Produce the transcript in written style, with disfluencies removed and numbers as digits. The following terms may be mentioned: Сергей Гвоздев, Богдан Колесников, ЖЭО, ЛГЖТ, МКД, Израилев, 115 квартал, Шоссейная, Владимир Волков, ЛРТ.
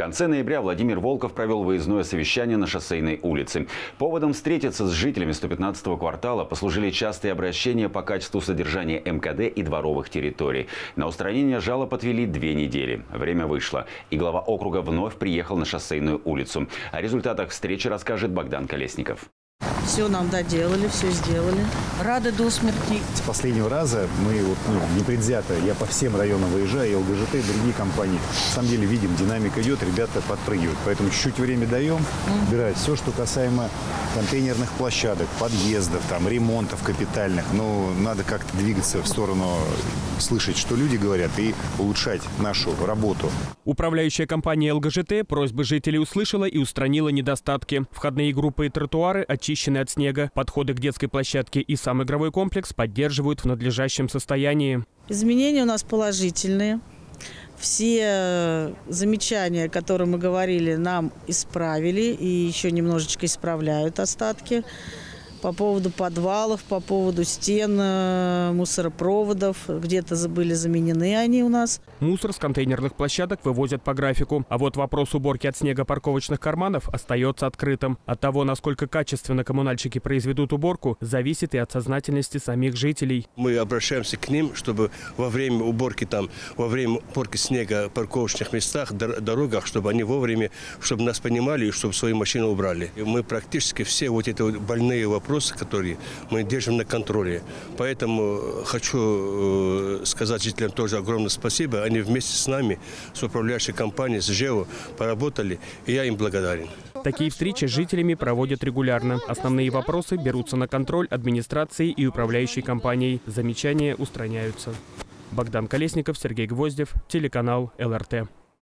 В конце ноября Владимир Волков провел выездное совещание на Шоссейной улице. Поводом встретиться с жителями 115-го квартала послужили частые обращения по качеству содержания МКД и дворовых территорий. На устранение жалоб отвели 2 недели. Время вышло, и глава округа вновь приехал на Шоссейную улицу. О результатах встречи расскажет Богдан Колесников. Все нам доделали, все сделали. Рады до смерти. С последнего раза мы непредвзято, я по всем районам выезжаю, и ЛГЖТ, и другие компании. На самом деле видим, динамика идет, ребята подпрыгивают. Поэтому чуть-чуть время даем убирать все, что касаемо контейнерных площадок, подъездов, ремонтов капитальных. Но надо как-то двигаться в сторону, слышать, что люди говорят, и улучшать нашу работу. Управляющая компания ЛГЖТ просьбы жителей услышала и устранила недостатки. Входные группы и тротуары очищены от снега. Подходы к детской площадке и сам игровой комплекс поддерживают в надлежащем состоянии. Изменения у нас положительные. Все замечания, о которых мы говорили, нам исправили и еще немножечко исправляют остатки. По поводу подвалов, по поводу стен, мусоропроводов. Где-то были заменены они у нас. Мусор с контейнерных площадок вывозят по графику. А вот вопрос уборки от снега парковочных карманов остается открытым. От того, насколько качественно коммунальщики произведут уборку, зависит и от сознательности самих жителей. Мы обращаемся к ним, чтобы во время уборки снега в парковочных местах, дорогах, чтобы они вовремя, чтобы нас понимали и чтобы свои машины убрали. И мы практически все больные вопросы, которые мы держим на контроле. Поэтому хочу сказать жителям тоже огромное спасибо. Они вместе с нами, с управляющей компанией, с ЖЭО поработали, и я им благодарен. Такие встречи с жителями проводят регулярно. Основные вопросы берутся на контроль администрации и управляющей компанией. Замечания устраняются. Богдан Колесников, Сергей Гвоздев, телеканал ЛРТ.